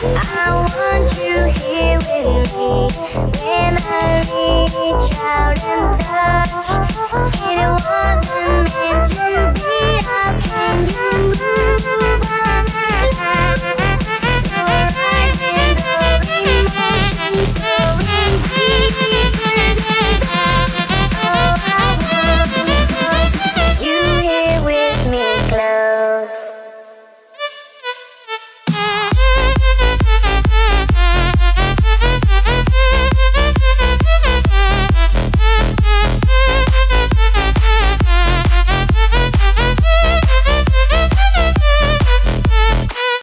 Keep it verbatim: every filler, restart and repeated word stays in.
I want you here with me. When I reach out and touch, it wasn't